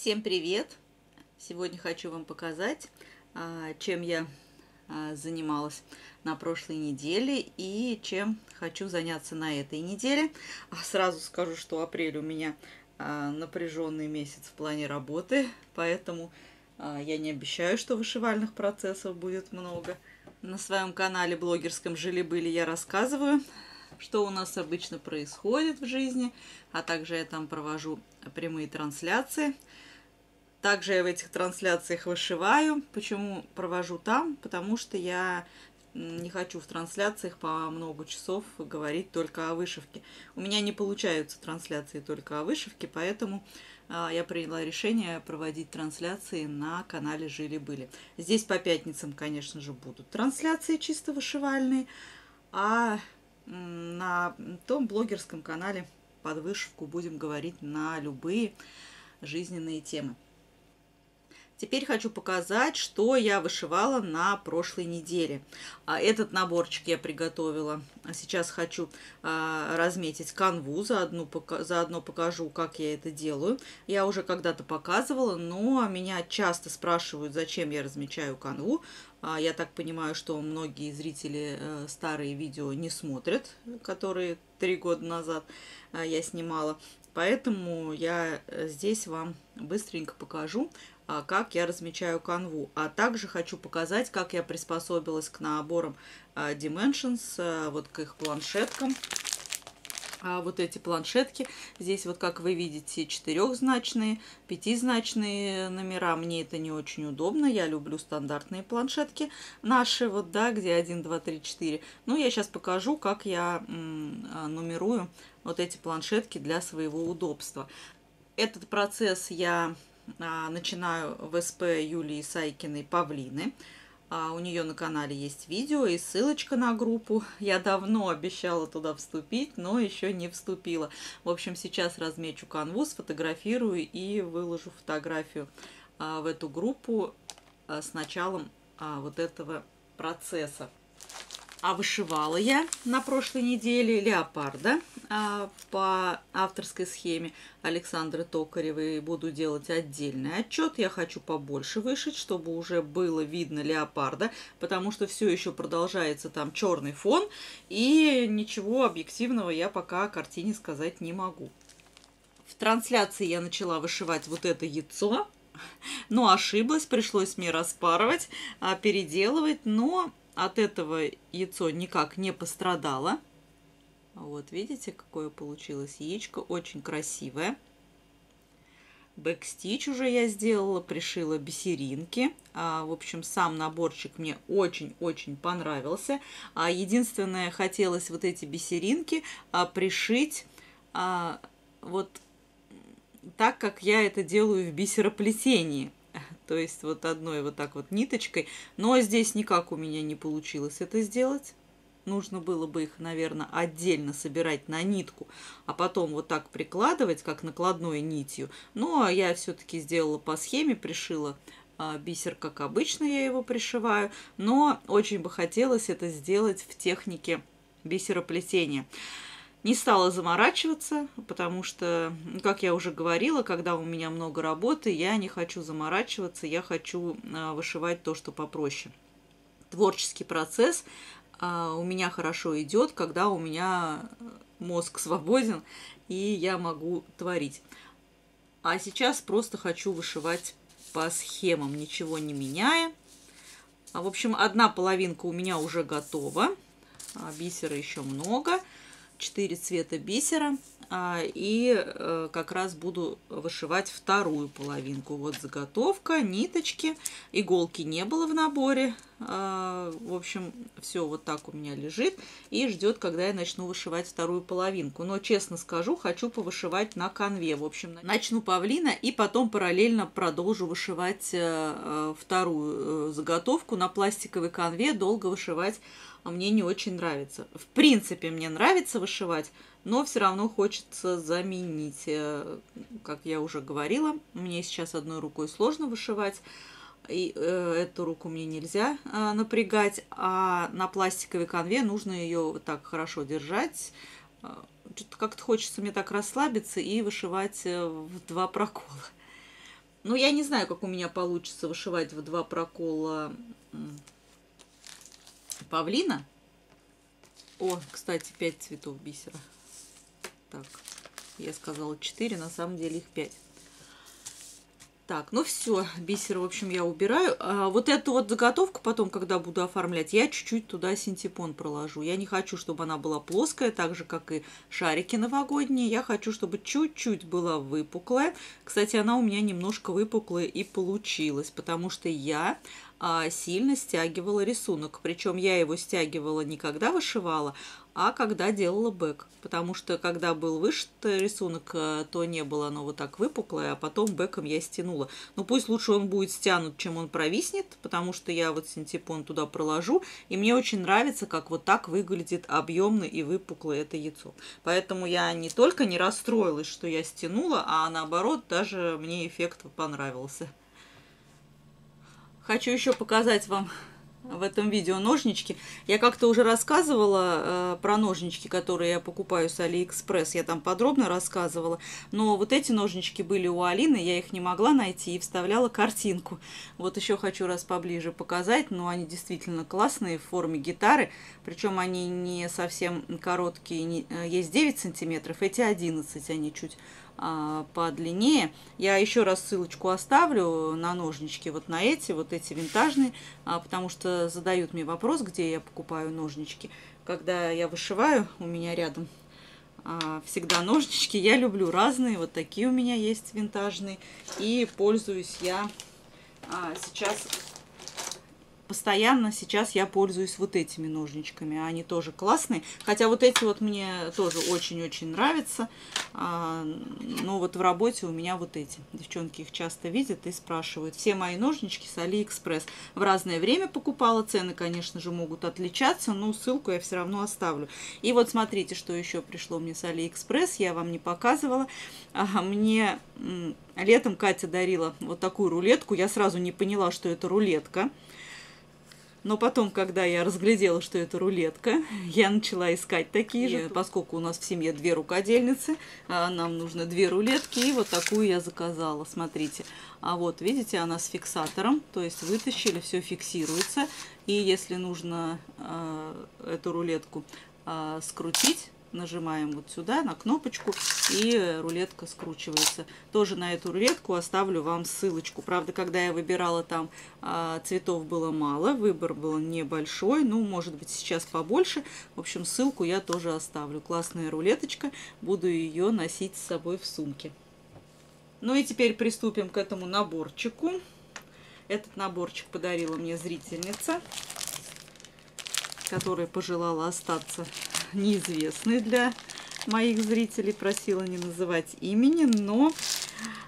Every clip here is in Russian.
Всем привет! Сегодня хочу вам показать, чем я занималась на прошлой неделе и чем хочу заняться на этой неделе. Сразу скажу, что апрель у меня напряженный месяц в плане работы, поэтому я не обещаю, что вышивальных процессов будет много. На своем канале блогерском «Жили-были» я рассказываю, что у нас обычно происходит в жизни, а также я там провожу прямые трансляции. Также я в этих трансляциях вышиваю. Почему провожу там? Потому что я не хочу в трансляциях по много часов говорить только о вышивке. У меня не получаются трансляции только о вышивке, поэтому я приняла решение проводить трансляции на канале «Жили-были». Здесь по пятницам, конечно же, будут трансляции чисто вышивальные, а на том блогерском канале «Под вышивку» будем говорить на любые жизненные темы. Теперь хочу показать, что я вышивала на прошлой неделе. Этот наборчик я приготовила. Сейчас хочу разметить канву, заодно покажу, как я это делаю. Я уже когда-то показывала, но меня часто спрашивают, зачем я размечаю канву. Я так понимаю, что многие зрители старые видео не смотрят, которые 3 года назад я снимала. Поэтому я здесь вам быстренько покажу, как я размечаю канву. А также хочу показать, как я приспособилась к наборам Dimensions, вот к их планшеткам. Вот эти планшетки. Здесь вот, как вы видите, 4-значные, 5-значные номера. Мне это не очень удобно. Я люблю стандартные планшетки наши, вот, да, где 1, 2, 3, 4. Ну, я сейчас покажу, как я нумерую вот эти планшетки для своего удобства. Этот процесс я начинаю в СП Юлии Сайкиной Павлины. У нее на канале есть видео и ссылочка на группу. Я давно обещала туда вступить, но еще не вступила. В общем, сейчас размечу канву, сфотографирую и выложу фотографию в эту группу с началом вот этого процесса. А вышивала я на прошлой неделе леопарда по авторской схеме Александры Токаревой. Буду делать отдельный отчет. Я хочу побольше вышить, чтобы уже было видно леопарда, потому что все еще продолжается там черный фон, и ничего объективного я пока о картине сказать не могу. В трансляции я начала вышивать вот это яйцо, но ошиблась, пришлось мне распарывать, переделывать, но от этого яйцо никак не пострадало. Вот видите, какое получилось яичко. Очень красивое. Бэкстич уже я сделала, пришила бисеринки. В общем, сам наборчик мне очень-очень понравился. Единственное, хотелось вот эти бисеринки пришить вот так, как я это делаю в бисероплетении. То есть вот одной вот так вот ниточкой. Но здесь никак у меня не получилось это сделать. Нужно было бы их, наверное, отдельно собирать на нитку, а потом вот так прикладывать, как накладной нитью. Но я все-таки сделала по схеме, пришила бисер, как обычно я его пришиваю. Но очень бы хотелось это сделать в технике бисероплетения. Не стала заморачиваться, потому что, как я уже говорила, когда у меня много работы, я не хочу заморачиваться, я хочу вышивать то, что попроще. Творческий процесс у меня хорошо идет, когда у меня мозг свободен, и я могу творить. А сейчас просто хочу вышивать по схемам, ничего не меняя. В общем, одна половинка у меня уже готова, бисера еще много. 4 цвета бисера, и как раз буду вышивать вторую половинку. Вот заготовка, ниточки, иголки не было в наборе. В общем, все вот так у меня лежит и ждет, когда я начну вышивать вторую половинку. Но, честно скажу, хочу повышивать на канве. В общем, начну павлина и потом параллельно продолжу вышивать вторую заготовку. На пластиковой канве долго вышивать мне не очень нравится. В принципе, мне нравится вышивать, но все равно хочется заменить. Как я уже говорила, мне сейчас одной рукой сложно вышивать, и эту руку мне нельзя напрягать, а на пластиковой канве нужно ее вот так хорошо держать. Как-то хочется мне так расслабиться и вышивать в 2 прокола. Ну, я не знаю, как у меня получится вышивать в два прокола павлина. О, кстати, 5 цветов бисера. Так, я сказала 4, на самом деле их 5. Так, ну все, бисер, в общем, я убираю. А вот эту вот заготовку потом, когда буду оформлять, я чуть-чуть туда синтепон проложу. Я не хочу, чтобы она была плоская, так же, как и шарики новогодние. Я хочу, чтобы чуть-чуть была выпуклая. Кстати, она у меня немножко выпуклая и получилась, потому что я сильно стягивала рисунок. Причем я его стягивала не когда вышивала, а когда делала бэк. Потому что когда был вышит рисунок, то не было оно вот так выпуклое, а потом бэком я стянула. Но пусть лучше он будет стянут, чем он провиснет, потому что я вот синтепон туда проложу. И мне очень нравится, как вот так выглядит объемно и выпуклое это яйцо. Поэтому я не только не расстроилась, что я стянула, а наоборот, даже мне эффект понравился. Хочу еще показать вам в этом видео ножнички. Я как-то уже рассказывала про ножнички, которые я покупаю с AliExpress. Я там подробно рассказывала. Но вот эти ножнички были у Алины, я их не могла найти и вставляла картинку. Вот еще хочу раз поближе показать. Но они действительно классные в форме гитары. Причем они не совсем короткие. Есть 9 сантиметров, эти 11, они чуть подлиннее. Я еще раз ссылочку оставлю на ножнички, вот на эти, вот эти винтажные, потому что задают мне вопрос, где я покупаю ножнички. Когда я вышиваю, у меня рядом всегда ножнички. Я люблю разные, вот такие у меня есть винтажные. И пользуюсь я сейчас... Постоянно сейчас я пользуюсь вот этими ножничками. Они тоже классные. Хотя вот эти вот мне тоже очень-очень нравятся. Но вот в работе у меня вот эти. Девчонки их часто видят и спрашивают. Все мои ножнички с AliExpress. В разное время покупала. Цены, конечно же, могут отличаться. Но ссылку я все равно оставлю. И вот смотрите, что еще пришло мне с AliExpress. Я вам не показывала. Мне летом Катя дарила вот такую рулетку. Я сразу не поняла, что это рулетка. Но потом, когда я разглядела, что это рулетка, я начала искать такие же. Поскольку у нас в семье 2 рукодельницы, нам нужно 2 рулетки. И вот такую я заказала. Смотрите. А вот, видите, она с фиксатором. То есть вытащили, все фиксируется. И если нужно эту рулетку скрутить, нажимаем вот сюда на кнопочку, и рулетка скручивается. Тоже на эту рулетку оставлю вам ссылочку. Правда, когда я выбирала, там цветов было мало, выбор был небольшой, ну, может быть, сейчас побольше. В общем, ссылку я тоже оставлю. Классная рулеточка, буду ее носить с собой в сумке. Ну и теперь приступим к этому наборчику. Этот наборчик подарила мне зрительница, которая пожелала остаться неизвестной для моих зрителей, просила не называть имени, но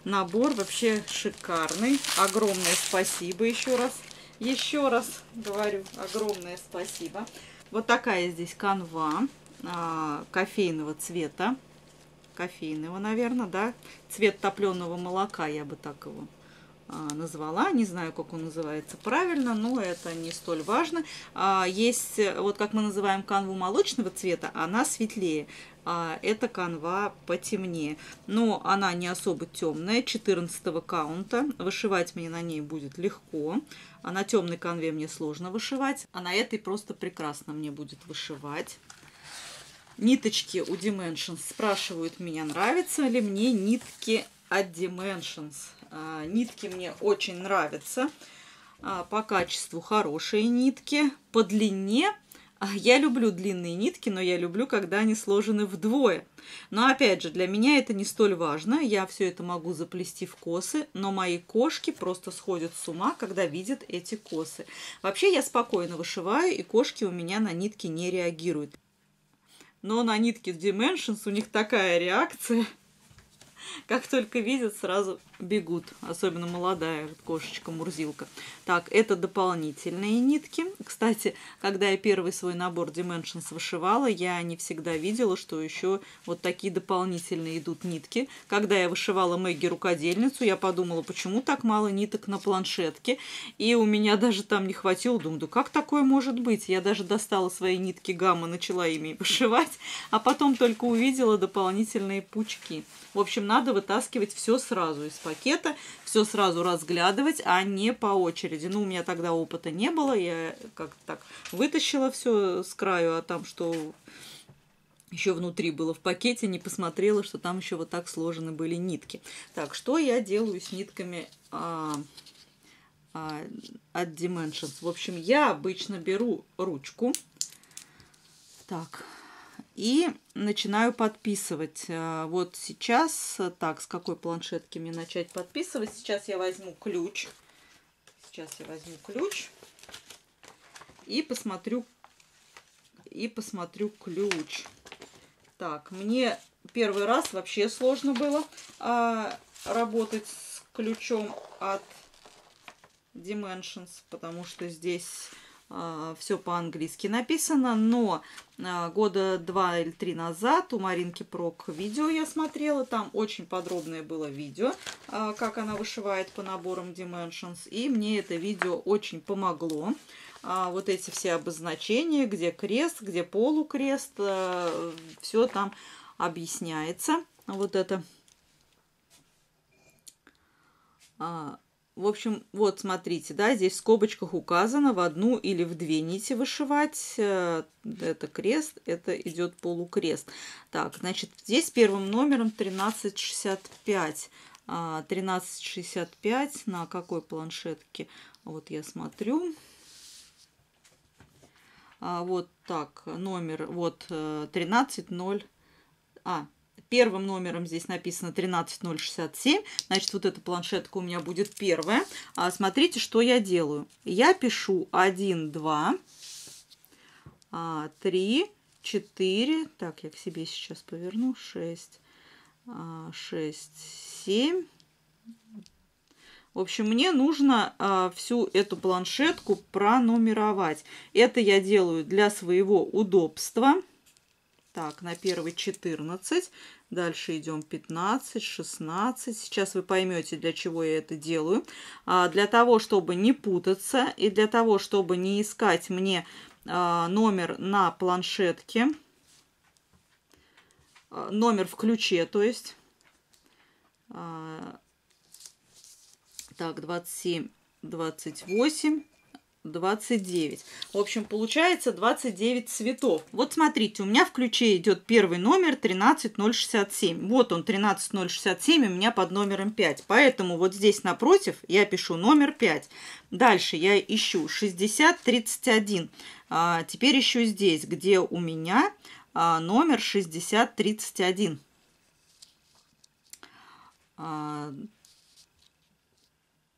набор вообще шикарный. Огромное спасибо еще раз говорю, огромное спасибо. Вот такая здесь канва кофейного цвета, кофейного, наверное, да, цвет топленого молока, я бы так его назвала, не знаю, как он называется правильно, но это не столь важно. Есть, вот как мы называем канву молочного цвета, она светлее. Это канва потемнее, но она не особо темная, 14-го каунта. Вышивать мне на ней будет легко, а на темной канве мне сложно вышивать, а на этой просто прекрасно мне будет вышивать. Ниточки у Dimensions спрашивают меня, нравятся ли мне нитки от Dimensions. Нитки мне очень нравятся. По качеству хорошие нитки. По длине. Я люблю длинные нитки, но я люблю, когда они сложены вдвое. Но опять же, для меня это не столь важно. Я все это могу заплести в косы, но мои кошки просто сходят с ума, когда видят эти косы. Вообще я спокойно вышиваю, и кошки у меня на нитки не реагируют. Но на нитки Dimensions у них такая реакция. Как только видят, сразу бегут. Особенно молодая кошечка-мурзилка. Так, это дополнительные нитки. Кстати, когда я первый свой набор Dimensions вышивала, я не всегда видела, что еще вот такие дополнительные идут нитки. Когда я вышивала Мэгги-рукодельницу, я подумала, почему так мало ниток на планшетке. И у меня даже там не хватило. Думаю, да как такое может быть? Я даже достала свои нитки гамма, начала ими вышивать, а потом только увидела дополнительные пучки. В общем, надо вытаскивать все сразу из пакета, все сразу разглядывать, а не по очереди. Ну, у меня тогда опыта не было, я как-то так вытащила все с краю, а там что еще внутри было в пакете, не посмотрела, что там еще вот так сложены были нитки. Так, что я делаю с нитками от Dimensions? В общем, я обычно беру ручку, так, и начинаю подписывать. Вот сейчас, так, с какой планшетки мне начать подписывать? Сейчас я возьму ключ. И посмотрю, ключ. Так, мне первый раз вообще сложно было работать с ключом от Dimensions, потому что здесь... все по-английски написано, но года 2 или 3 назад у Маринки Прок видео я смотрела, там очень подробное было видео, как она вышивает по наборам Dimensions, и мне это видео очень помогло. Вот эти все обозначения, где крест, где полукрест, все там объясняется. Вот это... В общем, вот смотрите, да, здесь в скобочках указано: в одну или в две нити вышивать. Это крест, это идет полукрест. Так, значит, здесь первым номером 1365. 1365 на какой планшетке? Вот я смотрю. Вот так, номер, вот 13.0. Первым номером здесь написано 13067, значит, вот эта планшетка у меня будет первая. Смотрите, что я делаю. Я пишу 1, 2, 3, 4, так, я к себе сейчас поверну, 6, 6, 7. В общем, мне нужно всю эту планшетку пронумеровать. Это я делаю для своего удобства. Так, на первый 14, дальше идем 15, 16. Сейчас вы поймете, для чего я это делаю. Для того, чтобы не путаться и для того, чтобы не искать мне номер на планшетке, номер в ключе, то есть. Так, 27, 28. 29. В общем, получается 29 цветов. Вот смотрите, у меня в ключе идет первый номер 13067. Вот он, 13067, у меня под номером 5. Поэтому вот здесь напротив я пишу номер 5. Дальше я ищу 6031. Теперь ищу здесь, где у меня номер 6031.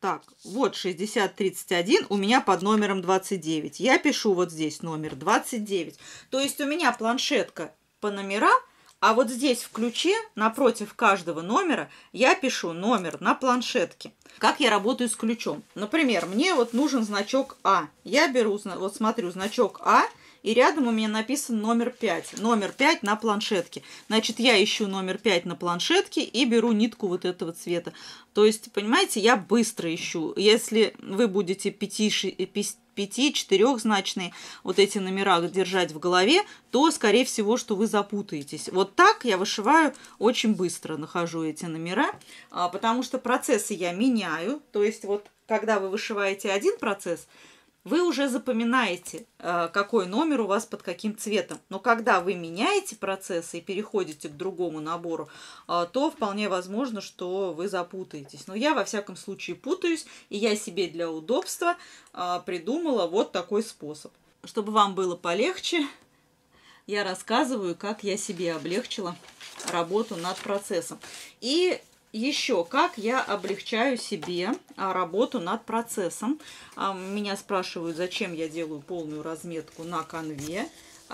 Так, вот 6031 у меня под номером 29. Я пишу вот здесь номер 29. То есть у меня планшетка по номерам, а вот здесь в ключе напротив каждого номера я пишу номер на планшетке. Как я работаю с ключом? Например, мне вот нужен значок А. Я беру, вот смотрю, значок А, и рядом у меня написан номер 5. Номер 5 на планшетке. Значит, я ищу номер 5 на планшетке и беру нитку вот этого цвета. То есть, понимаете, я быстро ищу. Если вы будете 5-4-значные вот эти номера держать в голове, то, скорее всего, что вы запутаетесь. Вот так я вышиваю, очень быстро нахожу эти номера, потому что процессы я меняю. То есть, вот когда вы вышиваете один процесс, вы уже запоминаете, какой номер у вас под каким цветом. Но когда вы меняете процессы и переходите к другому набору, то вполне возможно, что вы запутаетесь. Но я во всяком случае путаюсь, и я себе для удобства придумала вот такой способ. Чтобы вам было полегче, я рассказываю, как я себе облегчила работу над процессом. И... еще как я облегчаю себе работу над процессом. Меня спрашивают, зачем я делаю полную разметку на канве.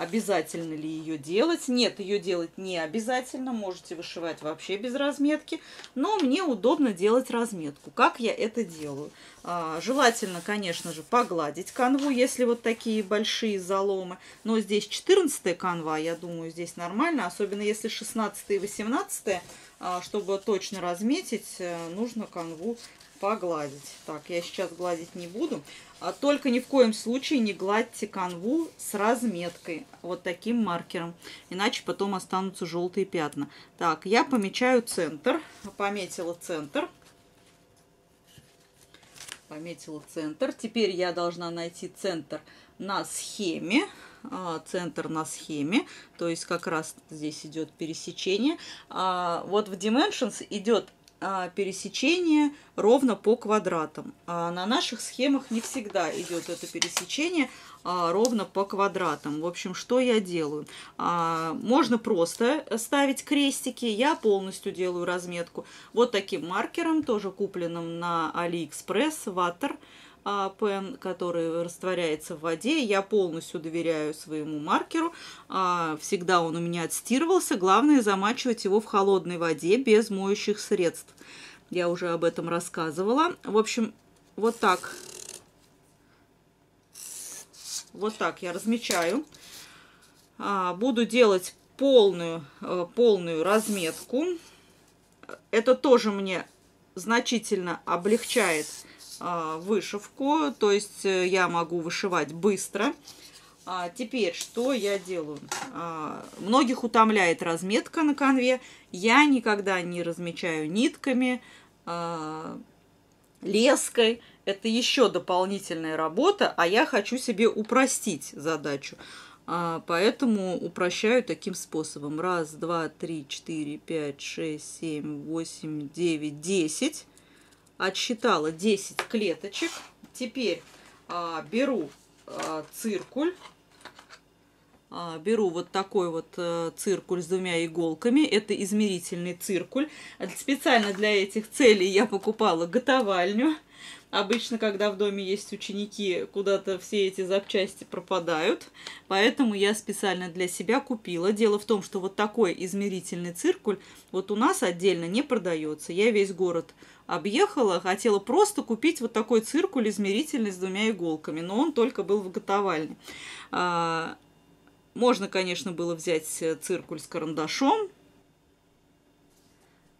Обязательно ли ее делать? Нет, ее делать не обязательно. Можете вышивать вообще без разметки. Но мне удобно делать разметку. Как я это делаю? Желательно, конечно же, погладить канву, если вот такие большие заломы. Но здесь 14-я канва, я думаю, здесь нормально. Особенно если 16-я и 18-я. Чтобы точно разметить, нужно канву погладить. Так, я сейчас гладить не буду. Только ни в коем случае не гладьте канву с разметкой, вот таким маркером, иначе потом останутся желтые пятна. Так, я помечаю центр, пометила центр. Пометила центр. Теперь я должна найти центр на схеме. Центр на схеме, то есть как раз здесь идет пересечение. Вот в Dimensions идет пересечение ровно по квадратам. На наших схемах не всегда идет это пересечение ровно по квадратам. В общем, что я делаю? Можно просто ставить крестики. Я полностью делаю разметку вот таким маркером, тоже купленным на AliExpress, Water Пен, который растворяется в воде. Я полностью доверяю своему маркеру. Всегда он у меня отстирывался. Главное замачивать его в холодной воде без моющих средств. Я уже об этом рассказывала. В общем, вот так. Вот так я размечаю. Буду делать полную разметку. Это тоже мне значительно облегчает вышивку, то есть я могу вышивать быстро. Теперь что я делаю? Многих утомляет разметка на канве. Я никогда не размечаю нитками, леской. Это еще дополнительная работа, а я хочу себе упростить задачу. Поэтому упрощаю таким способом. 1, 2, 3, 4, 5, 6, 7, 8, 9, 10. Отсчитала 10 клеточек. Теперь беру циркуль. Беру вот такой вот циркуль с двумя иголками. Это измерительный циркуль. Специально для этих целей я покупала готовальню. Обычно, когда в доме есть ученики, куда-то все эти запчасти пропадают. Поэтому я специально для себя купила. Дело в том, что вот такой измерительный циркуль вот у нас отдельно не продается. Я весь город объехала, хотела просто купить вот такой циркуль измерительный с двумя иголками. Но он только был в готовальне. Можно, конечно, было взять циркуль с карандашом.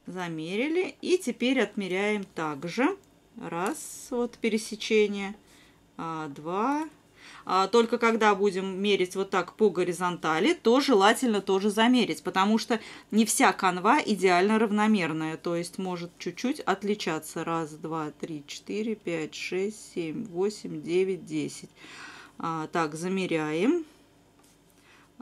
Замерили. И теперь отмеряем также. Раз, вот пересечение, 2. Только когда будем мерить вот так по горизонтали, то желательно тоже замерить, потому что не вся канва идеально равномерная, то есть может чуть-чуть отличаться. 1, 2, 3, 4, 5, 6, 7, 8, 9, 10. Так, замеряем.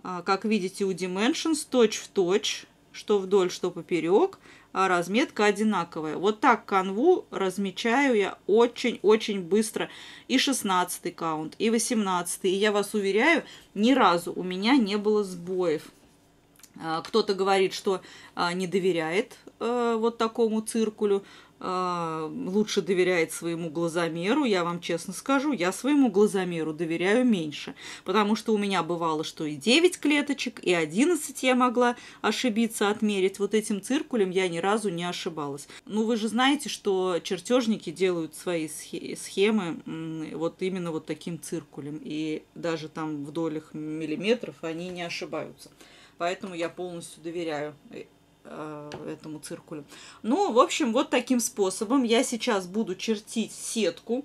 Как видите, у Dimensions точь-в-точь, что вдоль, что поперек, а разметка одинаковая. Вот так канву размечаю я очень-очень быстро. И 16-й каунт, и 18-й. И я вас уверяю, ни разу у меня не было сбоев. Кто-то говорит, что не доверяет вот такому циркулю. Лучше доверяет своему глазомеру. Я вам честно скажу, я своему глазомеру доверяю меньше, потому что у меня бывало, что и 9 клеточек, и 11 я могла ошибиться, отмерить. Вот этим циркулем я ни разу не ошибалась. Ну, вы же знаете, что чертежники делают свои схемы вот именно вот таким циркулем, и даже там в долях миллиметров они не ошибаются. Поэтому я полностью доверяю этому циркулю. Ну, в общем, вот таким способом я сейчас буду чертить сетку.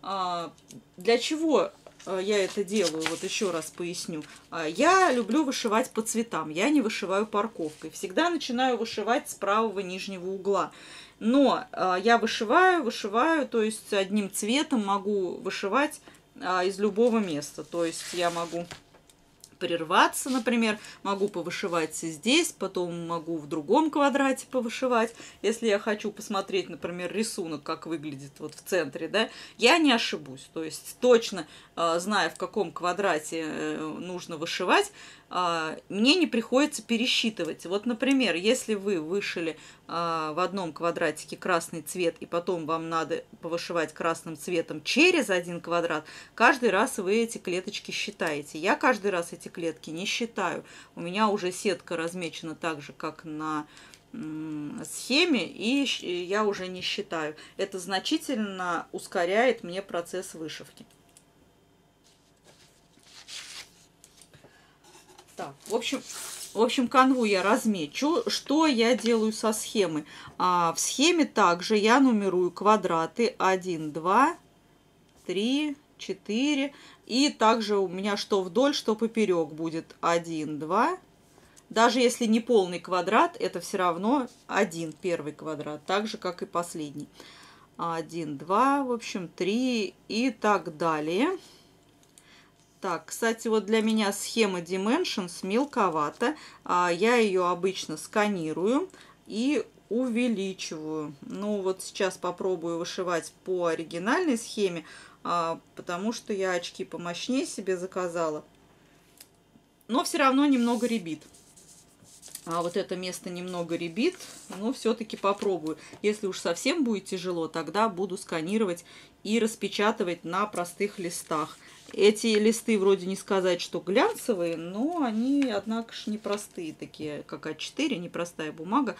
Для чего я это делаю? Вот еще раз поясню. Я люблю вышивать по цветам. Я не вышиваю парковкой. Всегда начинаю вышивать с правого нижнего угла. Но я вышиваю, то есть одним цветом могу вышивать из любого места. То есть я могу прерваться, например, могу повышивать здесь, потом могу в другом квадрате повышивать. Если я хочу посмотреть, например, рисунок, как выглядит вот в центре, да, я не ошибусь. То есть точно зная, в каком квадрате нужно вышивать, мне не приходится пересчитывать. Вот, например, если вы вышили в одном квадратике красный цвет, и потом вам надо повышивать красным цветом через один квадрат, каждый раз вы эти клеточки считаете. Я каждый раз эти клетки не считаю. У меня уже сетка размечена так же, как на схеме, и я уже не считаю. Это значительно ускоряет мне процесс вышивки. Так, в общем, канву я размечу. Что я делаю со схемы? В схеме также я нумерую квадраты 1, 2, 3, 4. И также у меня что вдоль, что поперек будет 1, 2. Даже если не полный квадрат, это все равно 1, первый квадрат, так же, как и последний. 1, 2, в общем, 3 и так далее. Так, кстати, вот для меня схема Dimensions мелковата. Я ее обычно сканирую и увеличиваю. Ну, вот сейчас попробую вышивать по оригинальной схеме, потому что я очки помощнее себе заказала. Но все равно немного ребит. А вот это место немного ребит, но все-таки попробую. Если уж совсем будет тяжело, тогда буду сканировать и распечатывать на простых листах. Эти листы вроде не сказать, что глянцевые, но они, однако же, непростые такие, как А4, непростая бумага.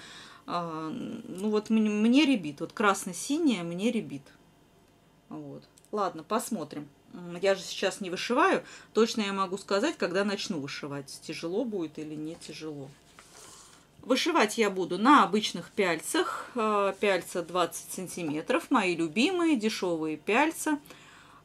Ну вот мне ребит, вот красно-синяя мне ребит. Вот. Ладно, посмотрим. Я же сейчас не вышиваю, точно я могу сказать, когда начну вышивать, тяжело будет или не тяжело. Вышивать я буду на обычных пяльцах, пяльца 20 сантиметров, мои любимые дешевые пяльца.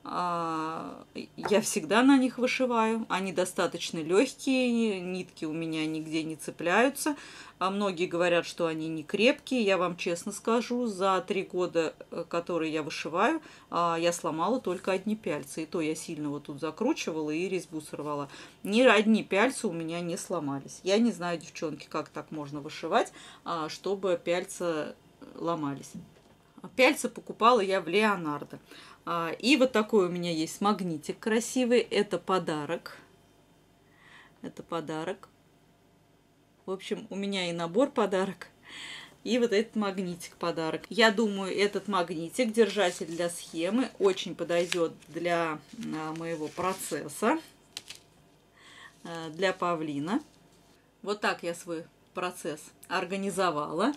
Я всегда на них вышиваю, они достаточно легкие, нитки у меня нигде не цепляются. А многие говорят, что они не крепкие. Я вам честно скажу, за 3 года, которые я вышиваю, я сломала только одни пяльцы. И то я сильно вот тут закручивала и резьбу сорвала. Ни одни пяльцы у меня не сломались. Я не знаю, девчонки, как так можно вышивать, чтобы пяльцы ломались. Пяльцы покупала я в Леонардо. И вот такой у меня есть магнитик красивый. Это подарок. Это подарок. В общем, у меня и набор подарок, и вот этот магнитик подарок. Я думаю, этот магнитик, держатель для схемы, очень подойдет для моего процесса, для павлина. Вот так я свой процесс организовала.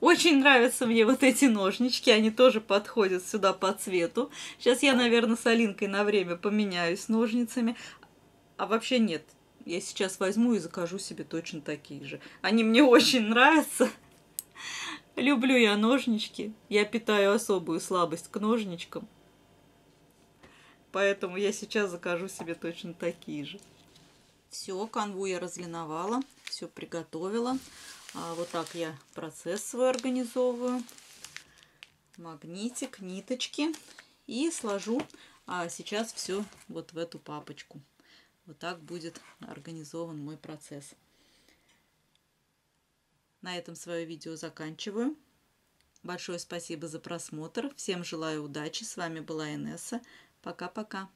Очень нравятся мне вот эти ножнички, они тоже подходят сюда по цвету. Сейчас я, наверное, с Алинкой на время поменяюсь ножницами, а вообще нет. Я сейчас возьму и закажу себе точно такие же. Они мне очень нравятся. Люблю я ножнички. Я питаю особую слабость к ножничкам. Поэтому я сейчас закажу себе точно такие же. Все, канву я разлиновала, все приготовила. Вот так я процесс свой организовываю. Магнитик, ниточки. И сложу сейчас все вот в эту папочку. Вот так будет организован мой процесс. На этом свое видео заканчиваю. Большое спасибо за просмотр. Всем желаю удачи. С вами была Инесса. Пока-пока.